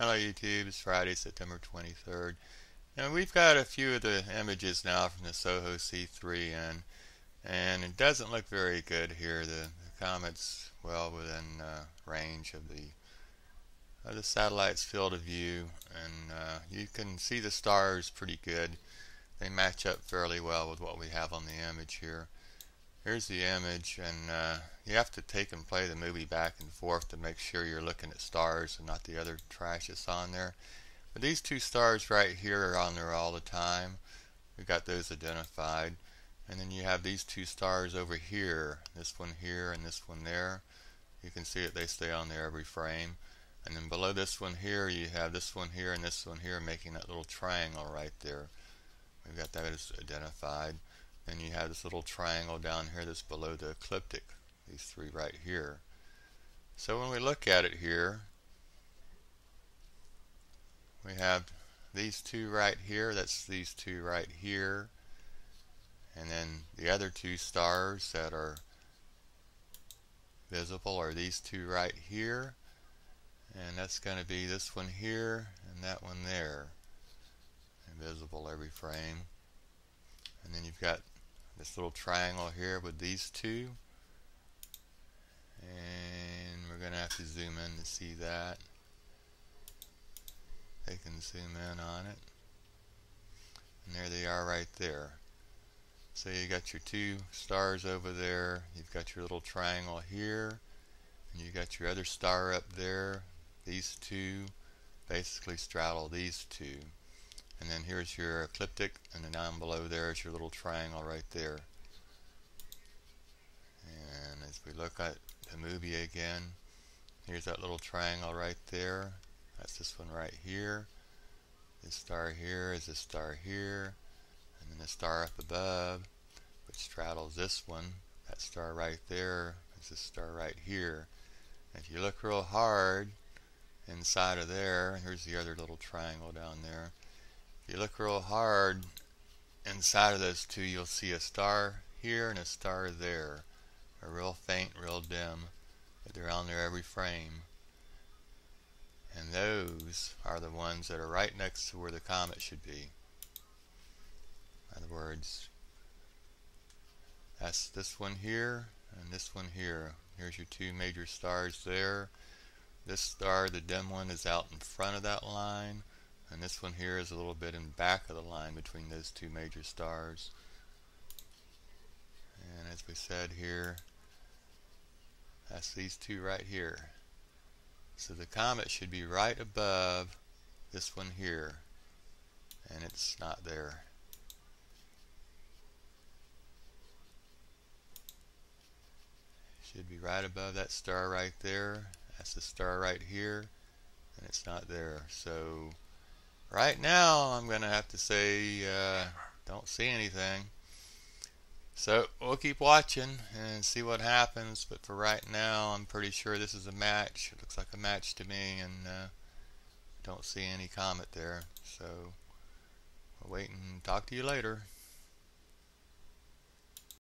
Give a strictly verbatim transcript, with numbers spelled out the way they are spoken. Hello YouTube, it's Friday, September twenty-third. Now we've got a few of the images now from the Soho C three N, and it doesn't look very good here. The, the comet's well within uh, range of the, of the satellite's field of view, and uh, you can see the stars pretty good. They match up fairly well with what we have on the image here. Here's the image, and uh, you have to take and play the movie back and forth to make sure you're looking at stars and not the other trash that's on there. But these two stars right here are on there all the time. We've got those identified. And then you have these two stars over here, this one here and this one there. You can see that they stay on there every frame. And then below this one here, you have this one here and this one here making that little triangle right there. We've got that as identified. And you have this little triangle down here that's below the ecliptic, these three right here. So when we look at it here, we have these two right here, that's these two right here, and then the other two stars that are visible are these two right here, and that's going to be this one here and that one there, invisible every frame. And then you've got this little triangle here with these two, and we're going to have to zoom in to see that. They can zoom in on it, and there they are right there. So you got your two stars over there, you've got your little triangle here, and you got your other star up there. These two basically straddle these two. And then here's your ecliptic, and then down below there is your little triangle right there. And as we look at the movie again, here's that little triangle right there. That's this one right here. This star here is this star here. And then the star up above, which straddles this one. That star right there is this star right here. And if you look real hard inside of there, here's the other little triangle down there. If you look real hard inside of those two, you'll see a star here and a star there. They're real faint, real dim, but they're on there every frame. And those are the ones that are right next to where the comet should be. In other words, that's this one here and this one here. Here's your two major stars there. This star, the dim one, is out in front of that line. And this one here is a little bit in back of the line between those two major stars. And as we said here, that's these two right here. So the comet should be right above this one here, and it's not there. It should be right above that star right there. That's the star right here, and it's not there. So right now, I'm going to have to say, uh, don't see anything. So we'll keep watching and see what happens. But for right now, I'm pretty sure this is a match. It looks like a match to me, and uh, don't see any comet there. So we'll wait and talk to you later.